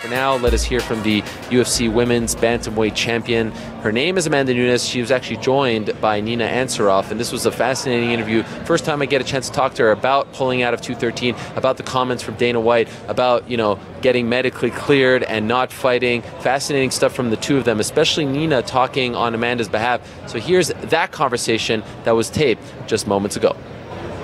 For now, let us hear from the UFC Women's Bantamweight Champion. Her name is Amanda Nunes. She was actually joined by Nina Ansaroff, and this was a fascinating interview. First time I get a chance to talk to her about pulling out of 213, about the comments from Dana White, about, you know, getting medically cleared and not fighting. Fascinating stuff from the two of them, especially Nina talking on Amanda's behalf. So here's that conversation that was taped just moments ago.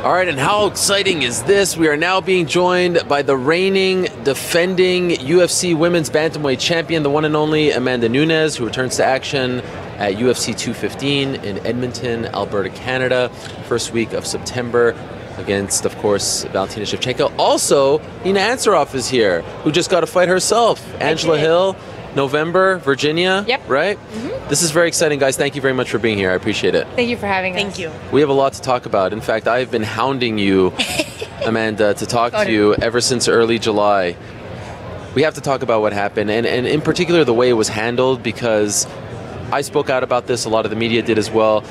All right, and how exciting is this? We are now being joined by the reigning, defending UFC Women's Bantamweight Champion, the one and only Amanda Nunes, who returns to action at UFC 215 in Edmonton, Alberta, Canada, first week of September, against, of course, Valentina Shevchenko. Also, Nina Ansaroff is here, who just got a fight herself. Angela Hill, November, Virginia, yep. Right? Mm-hmm. This is very exciting, guys. Thank you very much for being here. I appreciate it. Thank you for having us. Thank you. We have a lot to talk about. In fact, I've been hounding you, Amanda, to talk to you ever since early July. We have to talk about what happened, and in particular, the way it was handled, because I spoke out about this. A lot of the media did as well.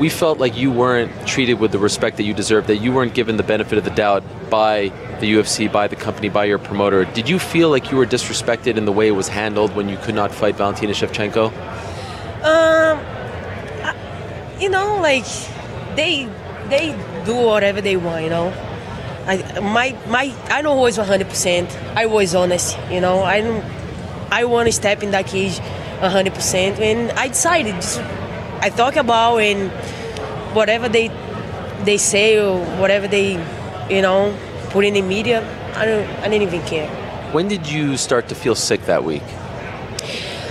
We felt like you weren't treated with the respect that you deserved, that you weren't given the benefit of the doubt by the UFC, by the company, by your promoter. Did you feel like you were disrespected in the way it was handled when you could not fight Valentina Shevchenko? You know, like, they do whatever they want, you know. I'm always 100%. I was honest, you know. I want to step in that cage 100%, and I decided just, I talk about, and whatever they say or whatever they, you know, put in the media, I didn't even care. When did you start to feel sick that week?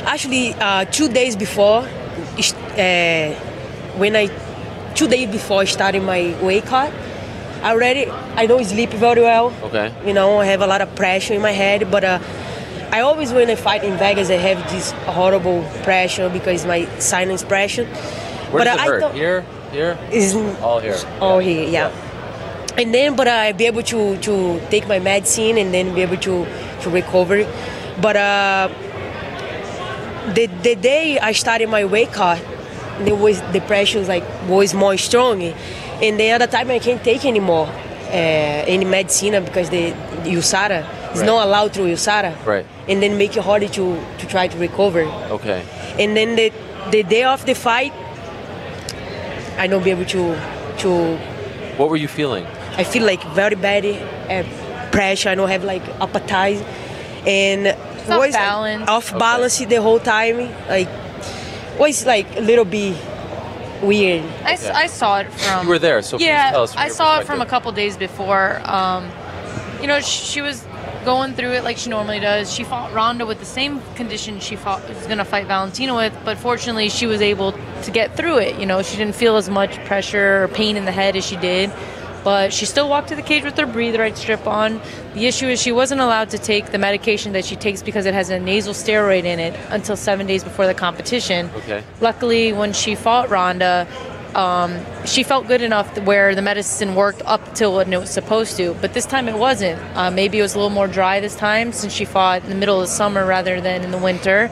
Actually, 2 days before, I started my weight cut, I don't sleep very well. Okay. You know, I have a lot of pressure in my head, but I always, when I fight in Vegas, I have this horrible pressure because my sinus pressure. Where does it hurt? Here? All here. All here, yeah. And then, but I'll be able to take my medicine and then be able to recover. But the day I started my weight cut, the pressure was more strong. And the other time I can't take anymore any medicine because the USADA. It's not allowed through USADA. Right. And then make it harder to try to recover. Okay. And then the day of the fight, I don't be able to... What were you feeling? I feel like very bad pressure. I don't have like appetite. And it's was balance. Off balance the whole time. Like, was like a little bit weird. I saw it from... You were there, so yeah, please tell us from your perspective. I saw it from a couple days before. You know, she was going through it like she normally does. She fought Ronda with the same condition was going to fight Valentina with, but fortunately she was able to get through it. You know, she didn't feel as much pressure or pain in the head as she did, but she still walked to the cage with her breathe right strip on. The issue is she wasn't allowed to take the medication that she takes because it has a nasal steroid in it until 7 days before the competition. Okay. Luckily, when she fought Ronda, she felt good enough where the medicine worked up till when it was supposed to, but this time it wasn't. Maybe it was a little more dry this time since she fought in the middle of the summer rather than in the winter.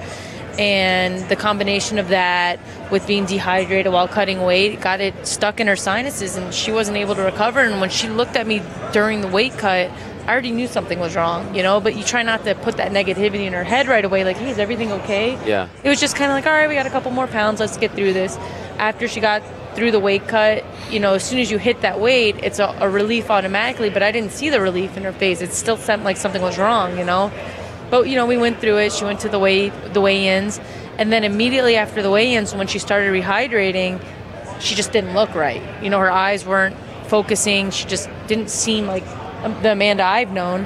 And the combination of that with being dehydrated while cutting weight got it stuck in her sinuses, and she wasn't able to recover. And when she looked at me during the weight cut, I already knew something was wrong, you know, but you try not to put that negativity in her head right away, like, hey, is everything okay? Yeah. It was just kind of like, all right, we got a couple more pounds, let's get through this. After she got through the weight cut, you know, as soon as you hit that weight, it's a relief automatically, but I didn't see the relief in her face. It still seemed like something was wrong, you know. But, you know, we went through it. She went to the weigh-ins, and then immediately after the weigh-ins, when she started rehydrating, she just didn't look right. You know, her eyes weren't focusing. She just didn't seem like the Amanda I've known.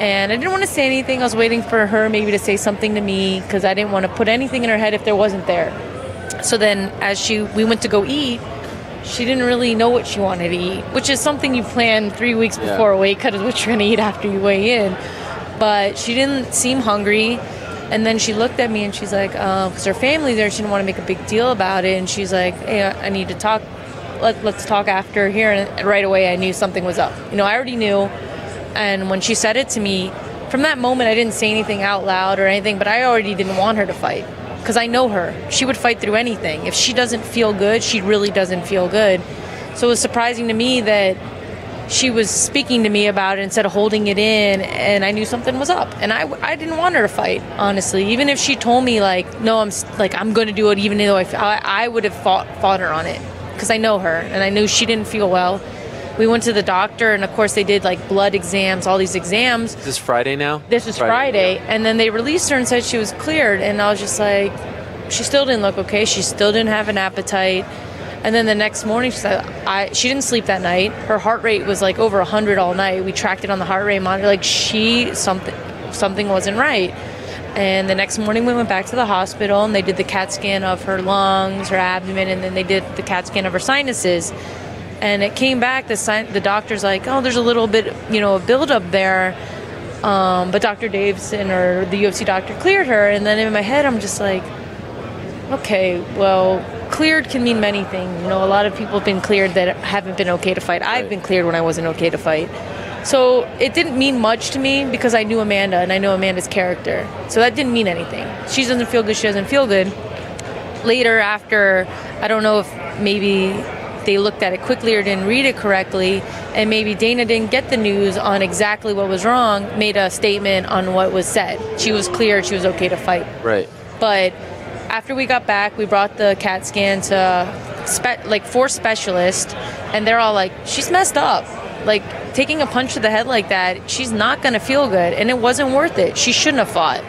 And I didn't want to say anything. I was waiting for her maybe to say something to me because I didn't want to put anything in her head if there wasn't there. So then as we went to go eat, she didn't really know what she wanted to eat, which is something you plan 3 weeks before a weight cut is what you're going to eat after you weigh in. But she didn't seem hungry. And then she looked at me and she's like, because her family's there, she didn't want to make a big deal about it. And she's like, hey, I need to talk. Let's talk after here. And right away I knew something was up. You know, I already knew. And when she said it to me, from that moment I didn't say anything out loud or anything, but I already didn't want her to fight. Because I know her. She would fight through anything. If she doesn't feel good, she really doesn't feel good. So it was surprising to me that she was speaking to me about it instead of holding it in, and I knew something was up. And I didn't want her to fight, honestly. Even if she told me, like, no, I'm going to do it, even though I would have fought her on it, because I know her, and I knew she didn't feel well. We went to the doctor, and of course they did like blood exams, all these exams. Is this Friday now? This is Friday. Yeah. And then they released her and said she was cleared, and I was just like, she still didn't look okay. She still didn't have an appetite. And then the next morning, she said she didn't sleep that night. Her heart rate was like over 100 all night. We tracked it on the heart rate monitor. Like, something wasn't right. And the next morning, we went back to the hospital, and they did the CAT scan of her lungs, her abdomen, and then they did the CAT scan of her sinuses. And it came back. The doctor's like, oh, there's a little bit, a buildup there. But Dr. Davidson, or the UFC doctor, cleared her. And then in my head, I'm just like, okay, well, cleared can mean many things. A lot of people have been cleared that haven't been okay to fight. I've been cleared when I wasn't okay to fight. So it didn't mean much to me because I knew Amanda, and I know Amanda's character. So that didn't mean anything. She doesn't feel good. She doesn't feel good. Later, after, I don't know if maybe they looked at it quickly or didn't read it correctly, and maybe Dana didn't get the news on exactly what was wrong, made a statement on what was said. She was cleared. She was okay to fight. Right. But after we got back, we brought the CAT scan to four specialists, and they're all like, she's messed up. Like, taking a punch to the head like that, she's not going to feel good, and it wasn't worth it. She shouldn't have fought.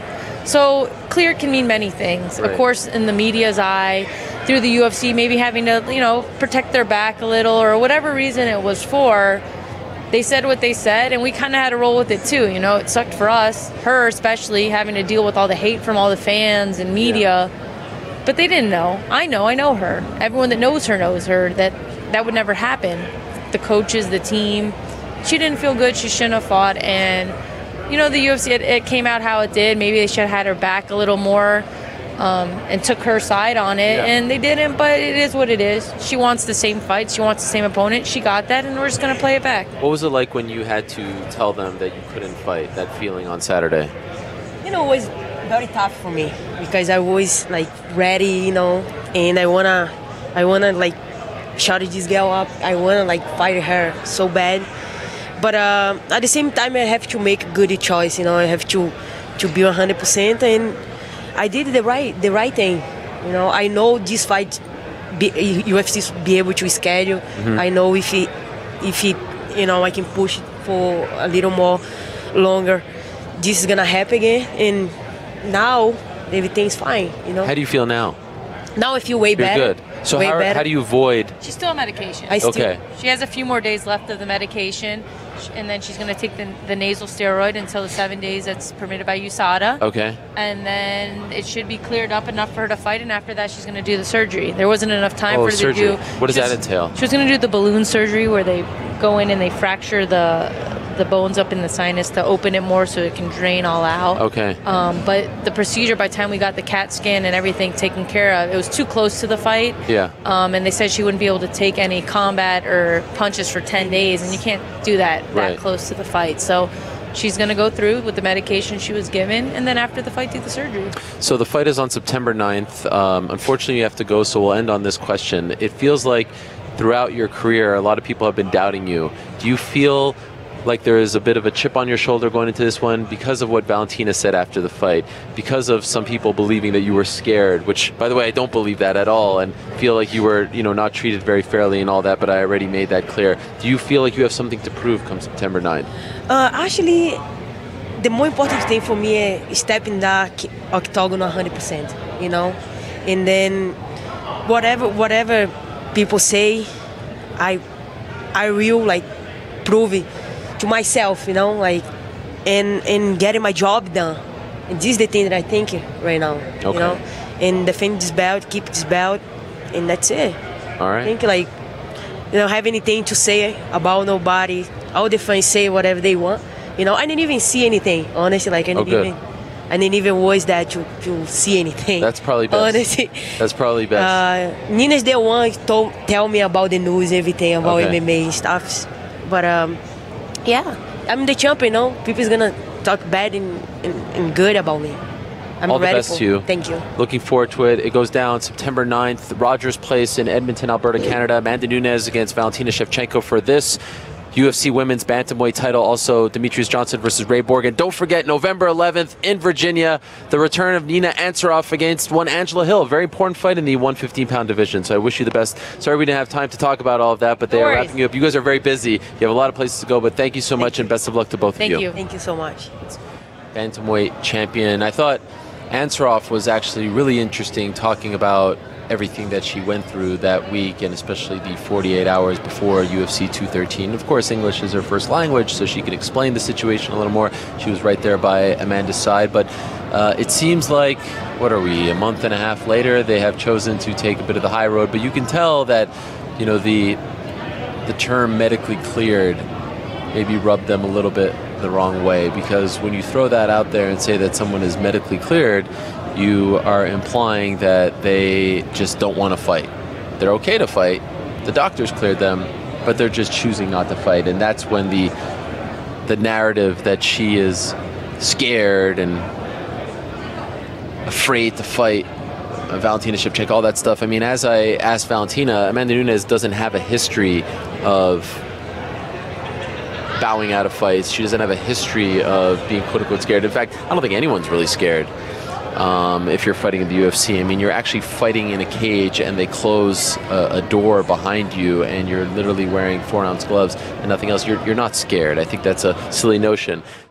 So clear can mean many things. Right. Of course, in the media's eye, through the UFC, maybe having to, protect their back a little or whatever reason it was for, they said what they said, and we kind of had to roll with it too. It sucked for us, her especially, having to deal with all the hate from all the fans and media. Yeah. But they didn't know. I know her. Everyone that knows her, that would never happen. The coaches, the team. She didn't feel good. She shouldn't have fought. And, the UFC, it came out how it did. Maybe they should have had her back a little more and took her side on it. Yeah. And they didn't, but it is what it is. She wants the same fight. She wants the same opponent. She got that, and we're just going to play it back. What was it like when you had to tell them that you couldn't fight, that feeling on Saturday? It was very tough for me because I was like ready, and I wanna like shut this girl up. I wanna like fight her so bad, but at the same time I have to make a good choice. I have to be 100%, and I did the right thing. I know this fight UFC be able to schedule. Mm-hmm. I know if it I can push it for a little more longer, this is gonna happen again, and now everything's fine. How do you feel now? Now I feel way better. Good. So how do you avoid? She's still on medication. She has a few more days left of the medication, and then she's going to take the nasal steroid until the 7 days that's permitted by USADA. Okay. And then it should be cleared up enough for her to fight, and after that she's going to do the surgery. There wasn't enough time for her surgery. To do. What does that entail? She was going to do the balloon surgery where they go in and they fracture the bones up in the sinus to open it more so it can drain all out. Okay. But the procedure, by the time we got the CAT scan and everything taken care of, it was too close to the fight. Yeah. And they said she wouldn't be able to take any combat or punches for 10 days, and you can't do that close to the fight. So she's going to go through with the medication she was given, and then after the fight, do the surgery. So the fight is on September 9th. Unfortunately, you have to go, so we'll end on this question. It feels like throughout your career, a lot of people have been doubting you. Do you feel like there is a bit of a chip on your shoulder going into this one because of what Valentina said after the fight, because of some people believing that you were scared, which, by the way, I don't believe that at all, and feel like you were not treated very fairly and all that, but I already made that clear. Do you feel like you have something to prove come September 9th? Actually, the more important thing for me is stepping that octagon 100%, and then whatever people say, I will like prove it to myself, and getting my job done. And this is the thing that I think right now. Okay. And defend this belt, keep this belt, and that's it. All right. I think I don't have anything to say about nobody. All the fans say whatever they want. I didn't even see anything, honestly. I didn't even watch that to see anything. That's probably best. Honestly. That's probably best. Nina's the one who tell me about the news, everything about MMA and stuff. But yeah, I'm the champion. People's gonna talk bad and good about me. I'm all ready. All the best to you. Thank you. Looking forward to it. It goes down September 9th, Rogers Place in Edmonton, Alberta, Canada. Amanda Nunes against Valentina Shevchenko for this UFC Women's Bantamweight title. Also, Demetrius Johnson versus Ray Borg. And don't forget, November 11th in Virginia, the return of Nina Ansaroff against one Angela Hill. A very important fight in the 115-pound division. So I wish you the best. Sorry we didn't have time to talk about all of that, but they are wrapping you up. You guys are very busy. You have a lot of places to go, but thank you so much and best of luck to both of you. Thank you. Thank you so much. Bantamweight champion. I thought Ansaroff was actually really interesting talking about everything that she went through that week, and especially the 48 hours before UFC 213. Of course, English is her first language, so she could explain the situation a little more. She was right there by Amanda's side, but it seems like, what are we, a month and a half later, they have chosen to take a bit of the high road, but you can tell that, you know, the term medically cleared maybe rubbed them a little bit the wrong way, because when you throw that out there and say that someone is medically cleared, you are implying that they just don't want to fight. They're okay to fight. The doctors cleared them, but they're just choosing not to fight. And that's when the narrative that she is scared and afraid to fight, Valentina Shevchenko, all that stuff. I mean, as I asked Valentina, Amanda Nunes doesn't have a history of bowing out of fights. She doesn't have a history of being quote-unquote scared. In fact, I don't think anyone's really scared. If you're fighting in the UFC, I mean, you're actually fighting in a cage and they close a door behind you and you're literally wearing 4-ounce gloves and nothing else. You're not scared. I think that's a silly notion.